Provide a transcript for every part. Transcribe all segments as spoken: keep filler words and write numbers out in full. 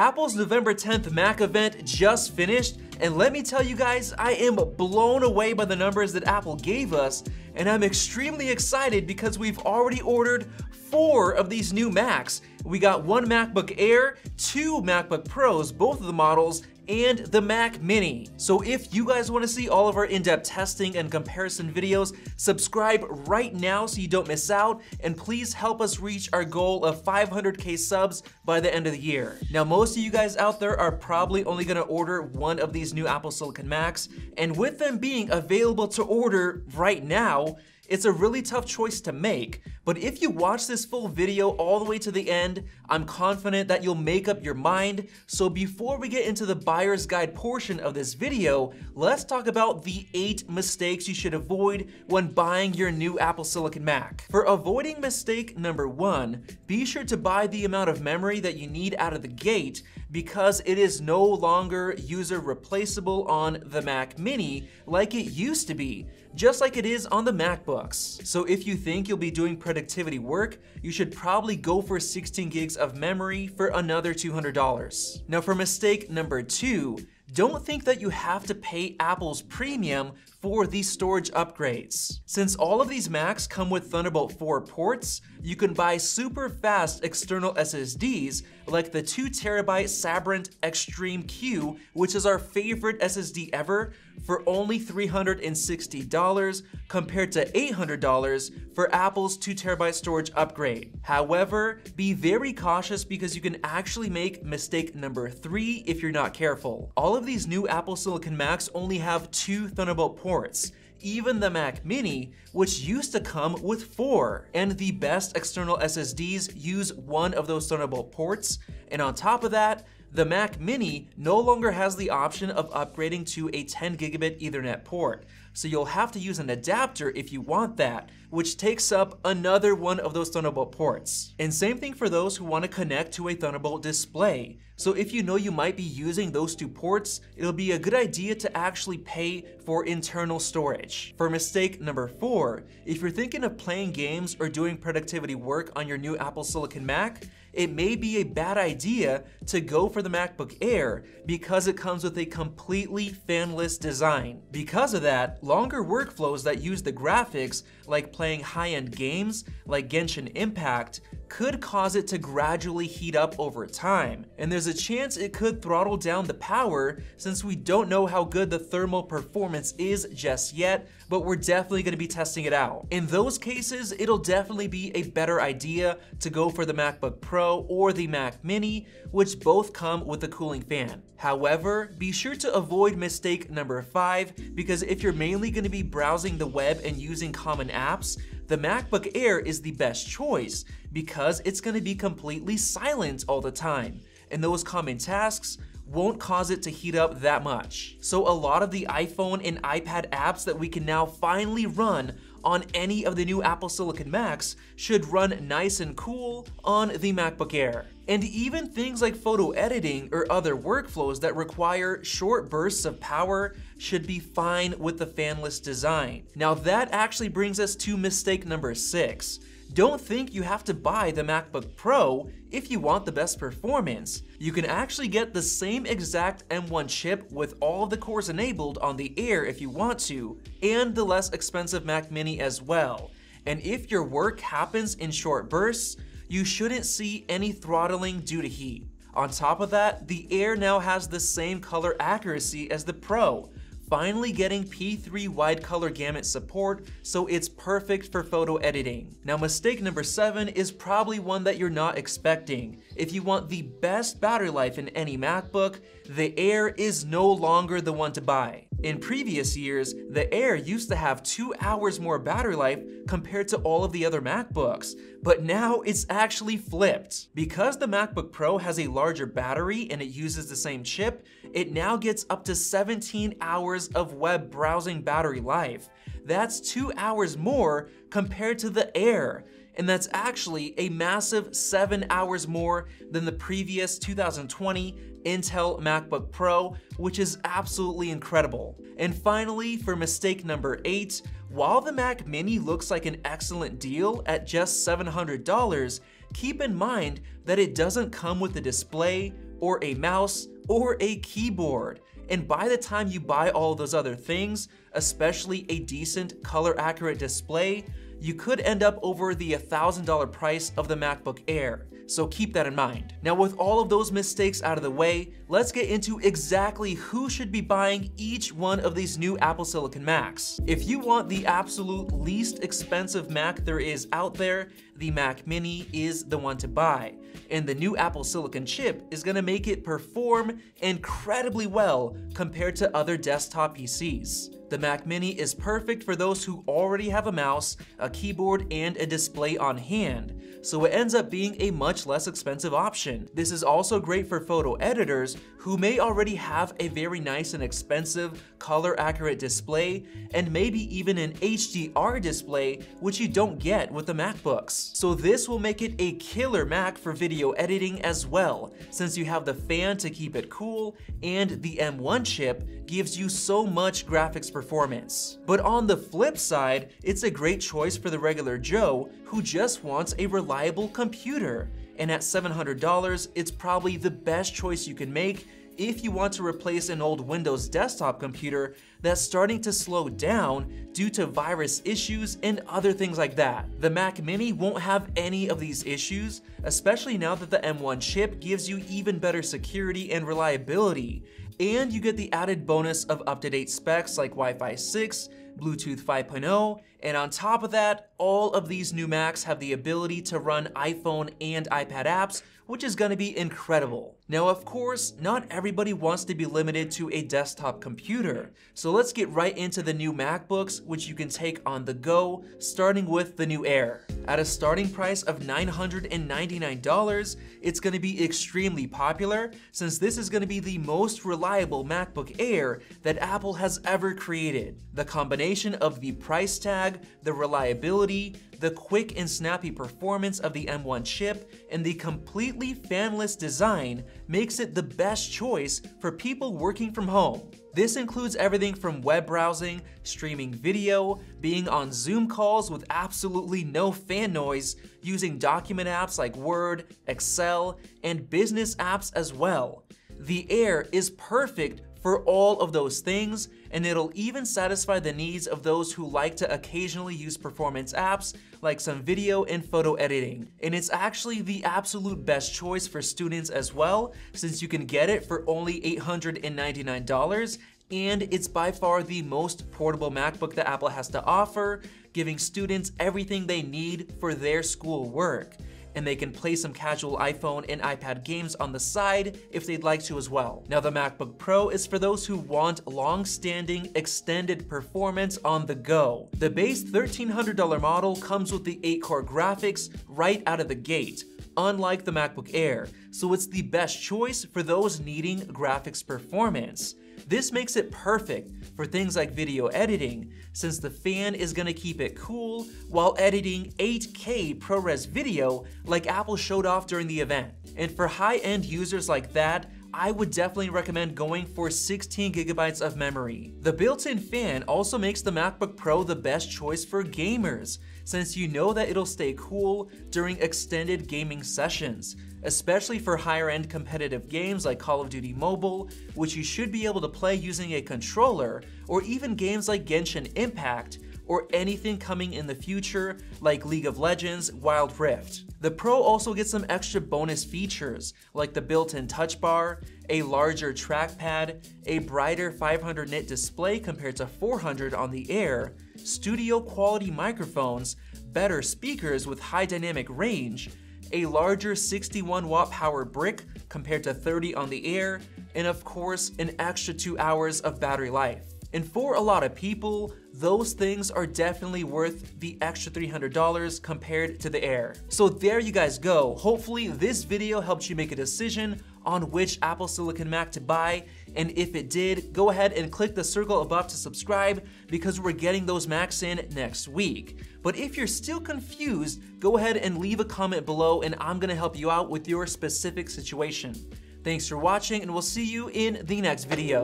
Apple's November tenth Mac event just finished, and let me tell you guys, I am blown away by the numbers that Apple gave us, and I'm extremely excited because we've already ordered four of these new Macs. We got one MacBook Air, two MacBook Pros, both of the models, and the Mac mini. So if you guys want to see all of our in-depth testing and comparison videos, subscribe right now so you don't miss out, and please help us reach our goal of five hundred K subs by the end of the year. Now, most of you guys out there are probably only going to order one of these new Apple Silicon Macs, and with them being available to order right now, it's a really tough choice to make, but if you watch this full video all the way to the end, I'm confident that you'll make up your mind. So before we get into the buyer's guide portion of this video, let's talk about the eight mistakes you should avoid when buying your new Apple Silicon Mac. For avoiding mistake number one, be sure to buy the amount of memory that you need out of the gate, because it is no longer user replaceable on the Mac mini like it used to be, just like it is on the MacBooks. So if you think you'll be doing productivity work, you should probably go for sixteen gigs of memory for another two hundred dollars. Now for mistake number two, don't think that you have to pay Apple's premium for these storage upgrades. Since all of these Macs come with Thunderbolt four ports, you can buy super fast external S S Ds like the two terabyte Sabrent Extreme Q, which is our favorite S S D ever, for only three hundred sixty dollars compared to eight hundred dollars for Apple's two terabyte storage upgrade. However, be very cautious because you can actually make mistake number three if you're not careful. All of these new Apple Silicon Macs only have two Thunderbolt ports, even the Mac mini, which used to come with four. And the best external S S Ds use one of those Thunderbolt ports. And on top of that, the Mac mini no longer has the option of upgrading to a ten gigabit Ethernet port. So you'll have to use an adapter if you want that, which takes up another one of those Thunderbolt ports. And same thing for those who want to connect to a Thunderbolt display. So if you know you might be using those two ports, it'll be a good idea to actually pay for internal storage. For mistake number four, if you're thinking of playing games or doing productivity work on your new Apple Silicon Mac, it may be a bad idea to go for the MacBook Air because it comes with a completely fanless design. Because of that, longer workflows that use the graphics, like playing high-end games like Genshin Impact, could cause it to gradually heat up over time. And there's a chance it could throttle down the power since we don't know how good the thermal performance is just yet, but we're definitely gonna be testing it out. In those cases, it'll definitely be a better idea to go for the MacBook Pro or the Mac mini, which both come with a cooling fan. However, be sure to avoid mistake number five, because if you're mainly gonna be browsing the web and using common apps, the MacBook Air is the best choice because it's going to be completely silent all the time, and those common tasks won't cause it to heat up that much. So a lot of the iPhone and iPad apps that we can now finally run on any of the new Apple Silicon Macs should run nice and cool on the MacBook Air. And even things like photo editing or other workflows that require short bursts of power should be fine with the fanless design. Now that actually brings us to mistake number six. Don't think you have to buy the MacBook Pro if you want the best performance. You can actually get the same exact M one chip with all of the cores enabled on the Air if you want to, and the less expensive Mac mini as well. And if your work happens in short bursts, you shouldn't see any throttling due to heat. On top of that, the Air now has the same color accuracy as the Pro, finally getting P three wide color gamut support, so it's perfect for photo editing. Now mistake number seven is probably one that you're not expecting. If you want the best battery life in any MacBook, the Air is no longer the one to buy. In previous years, the Air used to have two hours more battery life compared to all of the other MacBooks, but now it's actually flipped. Because the MacBook Pro has a larger battery and it uses the same chip, it now gets up to seventeen hours of web browsing battery life. That's two hours more compared to the Air. And that's actually a massive seven hours more than the previous two thousand twenty Intel MacBook Pro, which is absolutely incredible. And finally, for mistake number eight, while the Mac mini looks like an excellent deal at just seven hundred dollars, keep in mind that it doesn't come with a display, or a mouse, or a keyboard. And by the time you buy all those other things, especially a decent color accurate display, you could end up over the one thousand dollar price of the MacBook Air. So keep that in mind. Now, with all of those mistakes out of the way, let's get into exactly who should be buying each one of these new Apple Silicon Macs. If you want the absolute least expensive Mac there is out there, the Mac mini is the one to buy. And the new Apple Silicon chip is gonna make it perform incredibly well compared to other desktop P Cs. The Mac mini is perfect for those who already have a mouse, a keyboard, and a display on hand, so it ends up being a much less expensive option. This is also great for photo editors who may already have a very nice and expensive color accurate display, and maybe even an H D R display, which you don't get with the MacBooks. So this will make it a killer Mac for video editing as well, since you have the fan to keep it cool, and the M one chip gives you so much graphics performance. Performance. But on the flip side, it's a great choice for the regular Joe who just wants a reliable computer. And at seven hundred dollars, it's probably the best choice you can make if you want to replace an old Windows desktop computer that's starting to slow down due to virus issues and other things like that. The Mac mini won't have any of these issues, especially now that the M one chip gives you even better security and reliability. And you get the added bonus of up-to-date specs like Wi-Fi six, Bluetooth five point oh, and on top of that, all of these new Macs have the ability to run iPhone and iPad apps, which is gonna be incredible. Now, of course, not everybody wants to be limited to a desktop computer, so let's get right into the new MacBooks, which you can take on the go, starting with the new Air. At a starting price of nine hundred ninety-nine dollars, it's gonna be extremely popular, since this is gonna be the most reliable MacBook Air that Apple has ever created. The combination of the price tag, the reliability, the quick and snappy performance of the M one chip, and the completely fanless design makes it the best choice for people working from home. This includes everything from web browsing, streaming video, being on Zoom calls with absolutely no fan noise, using document apps like Word, Excel, and business apps as well. The Air is perfect for all of those things, and it'll even satisfy the needs of those who like to occasionally use performance apps like some video and photo editing. And it's actually the absolute best choice for students as well, since you can get it for only eight hundred ninety-nine dollars, and it's by far the most portable MacBook that Apple has to offer, giving students everything they need for their school work. And they can play some casual iPhone and iPad games on the side if they'd like to as well. Now, the MacBook Pro is for those who want long-standing, extended performance on the go. The base thirteen hundred dollar model comes with the eight core graphics right out of the gate, unlike the MacBook Air, so it's the best choice for those needing graphics performance. This makes it perfect for things like video editing, since the fan is gonna keep it cool while editing eight K ProRes video like Apple showed off during the event. And for high-end users like that, I would definitely recommend going for sixteen gigabytes of memory. The built-in fan also makes the MacBook Pro the best choice for gamers, since you know that it'll stay cool during extended gaming sessions, especially for higher-end competitive games like Call of Duty Mobile, which you should be able to play using a controller, or even games like Genshin Impact, or anything coming in the future like League of Legends Wild Rift. The Pro also gets some extra bonus features like the built-in touch bar, a larger trackpad, a brighter five hundred nit display compared to four hundred on the Air, studio quality microphones, better speakers with high dynamic range, a larger sixty-one watt power brick compared to thirty on the Air, and of course an extra two hours of battery life. And for a lot of people, those things are definitely worth the extra three hundred dollars compared to the Air. So there you guys go. Hopefully this video helped you make a decision on which Apple Silicon Mac to buy, and if it did, go ahead and click the circle above to subscribe, because we're getting those Macs in next week. But if you're still confused, go ahead and leave a comment below and I'm gonna help you out with your specific situation. Thanks for watching, and we'll see you in the next video.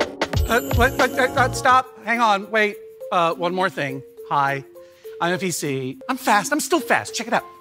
Uh, wait, wait, wait, stop, hang on, wait. Uh, one more thing. Hi, I'm a P C. I'm fast, I'm still fast, check it out.